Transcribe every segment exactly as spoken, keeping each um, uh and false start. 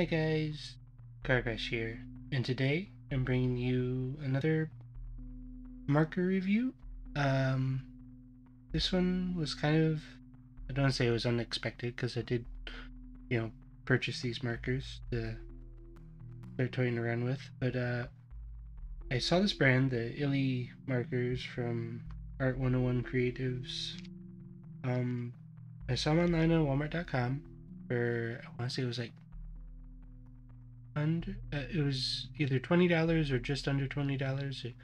Hey guys, Gargash here, and today I'm bringing you another marker review. Um, this one was kind of, I don't want to say it was unexpected, because I did, you know, purchase these markers to start toying around with, but uh, I saw this brand, the Illy markers from Art one oh one Creatives. Um, I saw them online on Walmart dot com for, I want to say it was like Under, uh, it was either twenty dollars or just under twenty dollars. It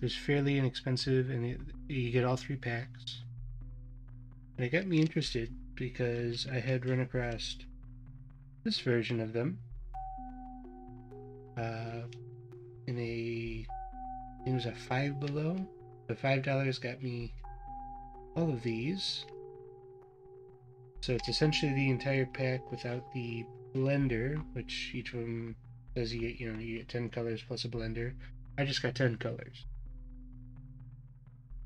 was fairly inexpensive, and it, you get all three packs. And it got me interested because I had run across this version of them uh, in a, I think it was a Five Below. The five dollars got me all of these. So it's essentially the entire pack without the blender, which each of them says you get, you know, you get ten colors plus a blender. I just got ten colors.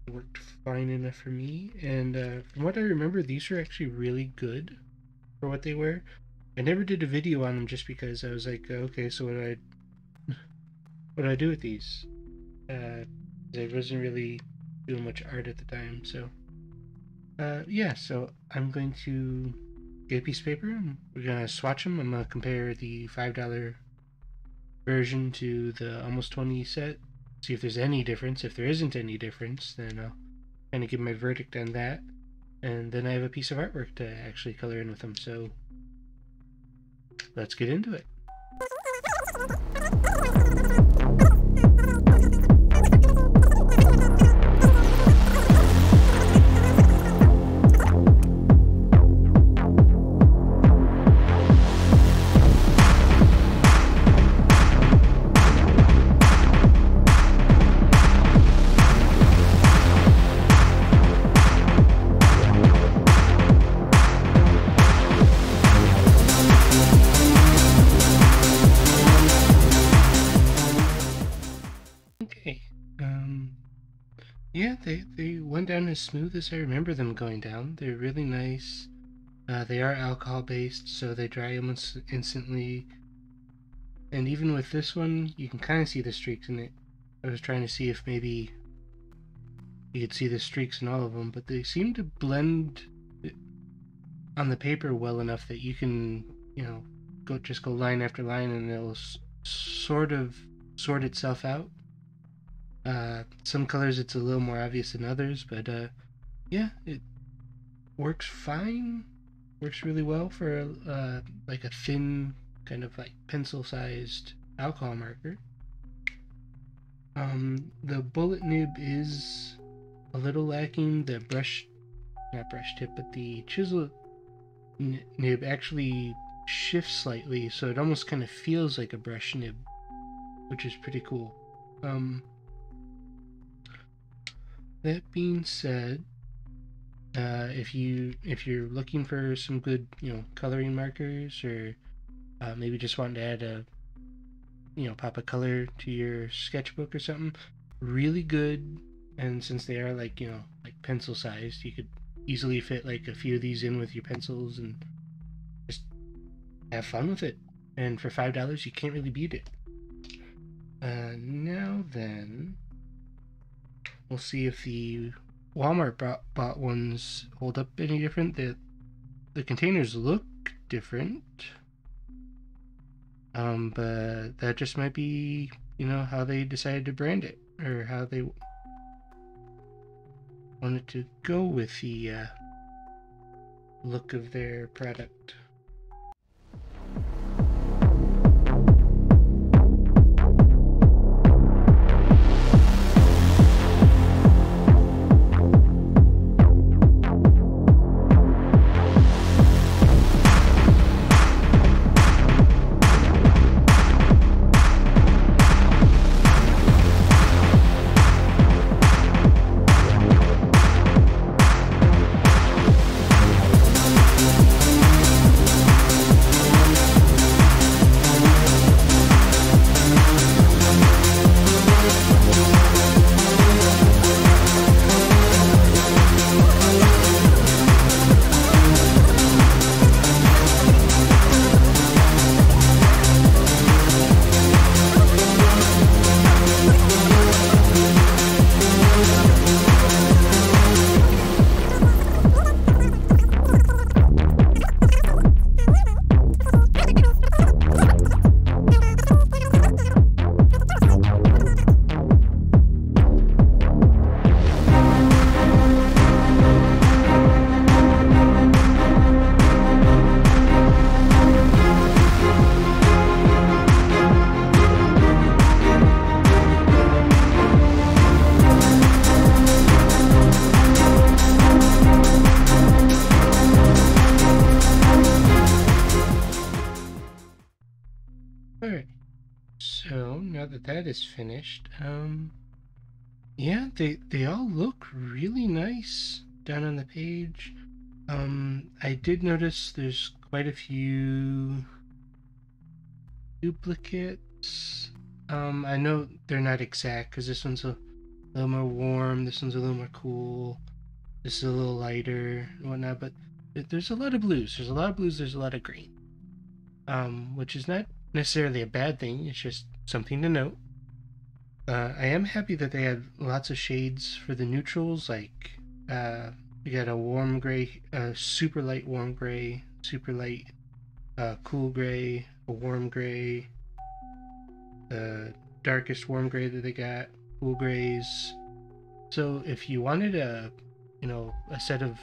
It worked fine enough for me, and uh, from what I remember, these were actually really good for what they were. I never did a video on them just because I was like, okay, so what do I, what do I do with these? Uh, I wasn't really doing much art at the time, so uh, yeah. So I'm going to get a piece of paper and we're gonna swatch them. I'm gonna compare the five dollar version to the almost twenty set, see if there's any difference. If there isn't any difference, then I'll kind of give my verdict on that, and then I have a piece of artwork to actually color in with them. So let's get into it. Yeah, they, they went down as smooth as I remember them going down. They're really nice. Uh, they are alcohol-based, so they dry almost instantly. And even with this one, you can kind of see the streaks in it. I was trying to see if maybe you could see the streaks in all of them, but they seem to blend on the paper well enough that you can, you know, go just go line after line, and it'll s sort of sort itself out. Uh, some colors it's a little more obvious than others, but uh, yeah, it works fine. Works really well for uh, like a thin kind of like pencil-sized alcohol marker. Um, the bullet nib is a little lacking. The brush, not brush tip, but the chisel nib actually shifts slightly, so it almost kind of feels like a brush nib, which is pretty cool. Um, That being said, uh, if you if you're looking for some good, you know, coloring markers, or uh, maybe just want to add a, you know, pop of color to your sketchbook or something, really good. And since they are like, you know, like pencil sized, you could easily fit like a few of these in with your pencils and just have fun with it. And for five dollars, you can't really beat it. Uh, now then, we'll see if the Walmart bought, bought ones hold up any different. The, the containers look different, um, but that just might be, you know, how they decided to brand it, or how they wanted to go with the uh, look of their product. Alright, so now that that is finished, um, yeah, they, they all look really nice down on the page. Um, I did notice there's quite a few duplicates. Um, I know they're not exact because this one's a little more warm, this one's a little more cool, this is a little lighter and whatnot, but there's a lot of blues, there's a lot of blues, there's a lot of green. Um, which is not necessarily a bad thing, it's just something to note. Uh, I am happy that they had lots of shades for the neutrals, like, uh, we got a warm gray, a super light warm gray, super light uh, cool gray, a warm gray, the darkest warm gray that they got, cool grays. So if you wanted a, you know, a set of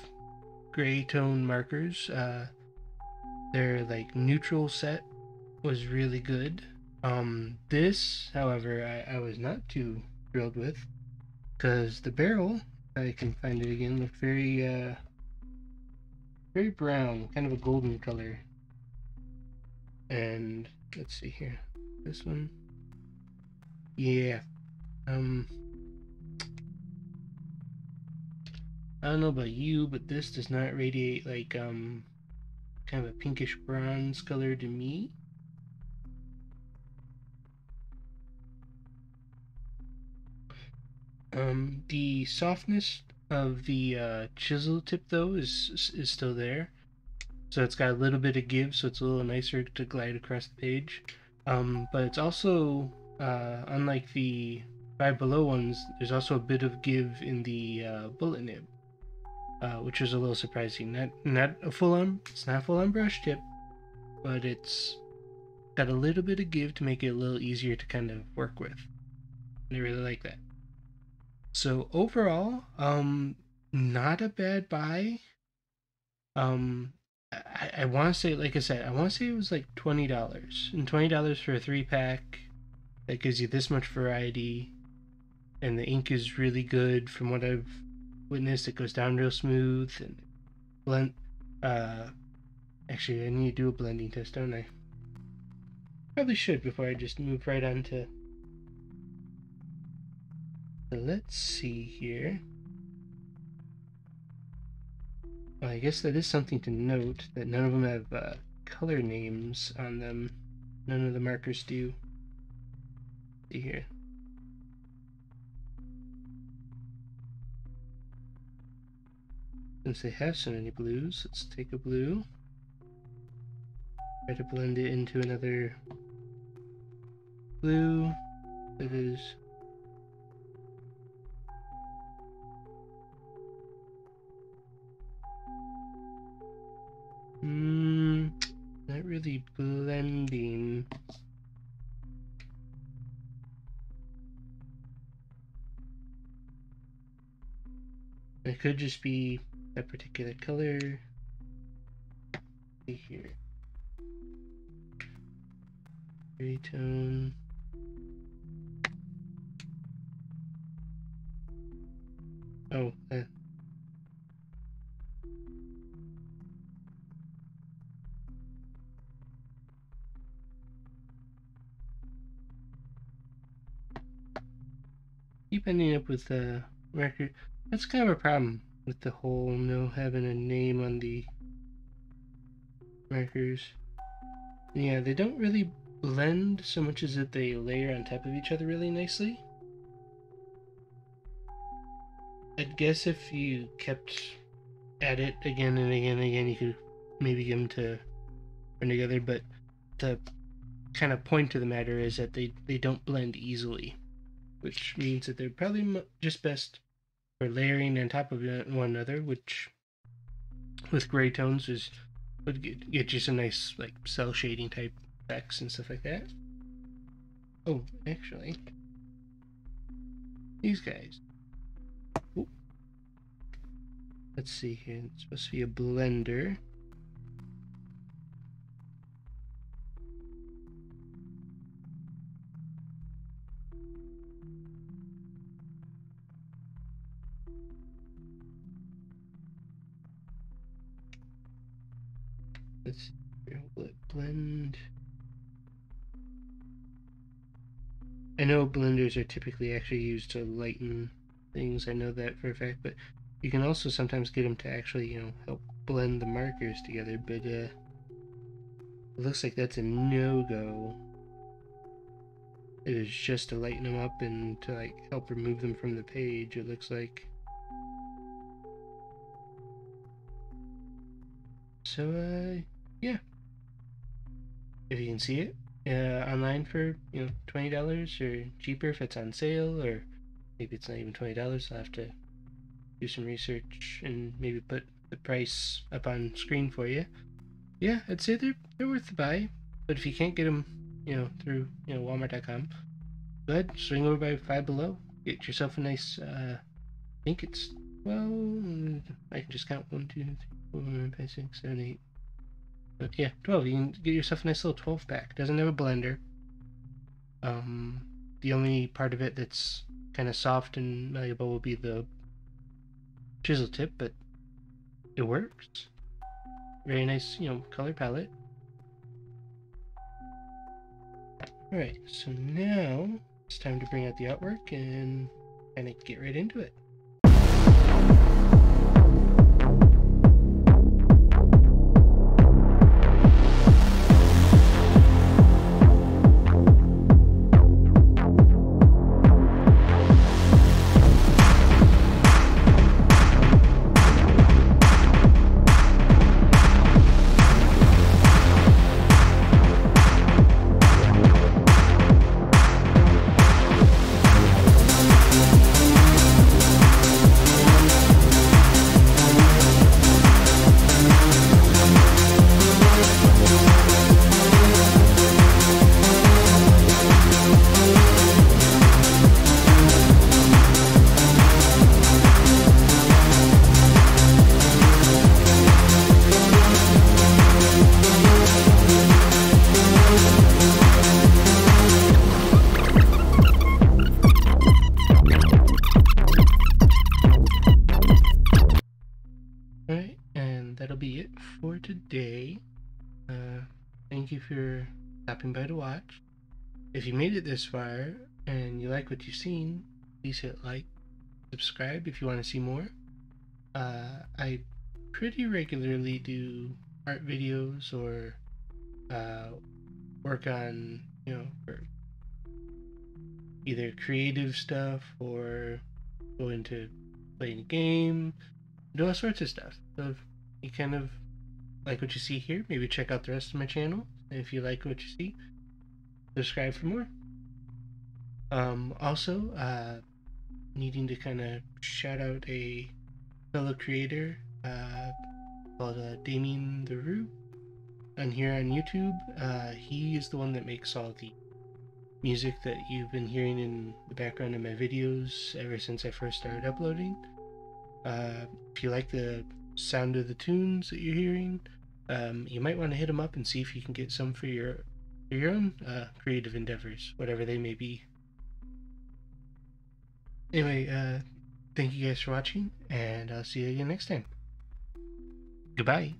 gray tone markers, uh, their like neutral set was really good. Um, this, however, I, I was not too thrilled with, because the barrel, if I can find it again, looked very, uh, very brown, kind of a golden color. And let's see here, this one, yeah, um, I don't know about you, but this does not radiate like, um, kind of a pinkish bronze color to me. Um, the softness of the uh, chisel tip, though, is is still there, so it's got a little bit of give, so it's a little nicer to glide across the page. Um, but it's also, uh, unlike the Five Below ones, there's also a bit of give in the uh, bullet nib, uh, which is a little surprising. Not not a full on, it's not full on brush tip, but it's got a little bit of give to make it a little easier to kind of work with. And I really like that. So overall, um, not a bad buy. Um, I, I want to say, like I said, I want to say it was like twenty dollars. And twenty dollars for a three-pack, that gives you this much variety. And the ink is really good. From what I've witnessed, it goes down real smooth. And blend. Uh, actually, I need to do a blending test, don't I? Probably should before I just move right on to... Let's see here. Well, I guess that is something to note, that none of them have uh, color names on them. None of the markers do. See here. Since they have so many blues, let's take a blue. Try to blend it into another blue that is... Mmm, not really blending. It could just be that particular color. See here. Gray tone. Oh, that. Keep ending up with the record. That's kind of a problem with the whole no having a name on the markers. Yeah, they don't really blend so much as that they layer on top of each other really nicely. I'd guess if you kept at it again and again and again, you could maybe get them to run together, but the kind of point of the matter is that they, they don't blend easily. Which means that they're probably just best for layering on top of one another, which with gray tones is would get, get you some nice like cell shading type effects and stuff like that. Oh, actually, these guys. Ooh. Let's see here. It's supposed to be a blender. Let's see, will it blend? I know blenders are typically actually used to lighten things, I know that for a fact, but you can also sometimes get them to actually, you know, help blend the markers together, but uh, it looks like that's a no-go. It is just to lighten them up and to, like, help remove them from the page, it looks like. So, uh, yeah. If you can see it, uh, online for, you know, twenty dollars or cheaper if it's on sale, or maybe it's not even twenty dollars, I'll have to do some research and maybe put the price up on screen for you. Yeah, I'd say they're, they're worth the buy, but if you can't get them, you know, through, you know, Walmart dot com, go ahead, swing over by Five Below, get yourself a nice, uh, I think it's, well, I can just count one, two, three, four, five, six, seven, eight, but yeah, twelve. You can get yourself a nice little twelve pack. Doesn't have a blender. Um, the only part of it that's kind of soft and malleable will be the chisel tip, but it works. Very nice, you know, color palette. Alright, so now it's time to bring out the artwork and kind of get right into it. For stopping by to watch. If you made it this far and you like what you've seen, please hit like, subscribe if you want to see more. Uh, I pretty regularly do art videos or uh, work on, you know, for either creative stuff or go into playing a game, do all sorts of stuff. So if you kind of like what you see here, maybe check out the rest of my channel. If you like what you see, subscribe for more. Um, also, uh, needing to kind of shout out a fellow creator uh, called uh, Damientheroo on here on YouTube. Uh, he is the one that makes all the music that you've been hearing in the background of my videos ever since I first started uploading. Uh, if you like the sound of the tunes that you're hearing, Um, you might want to hit them up and see if you can get some for your for your own uh, creative endeavors, whatever they may be. Anyway, uh, thank you guys for watching, and I'll see you again next time. Goodbye.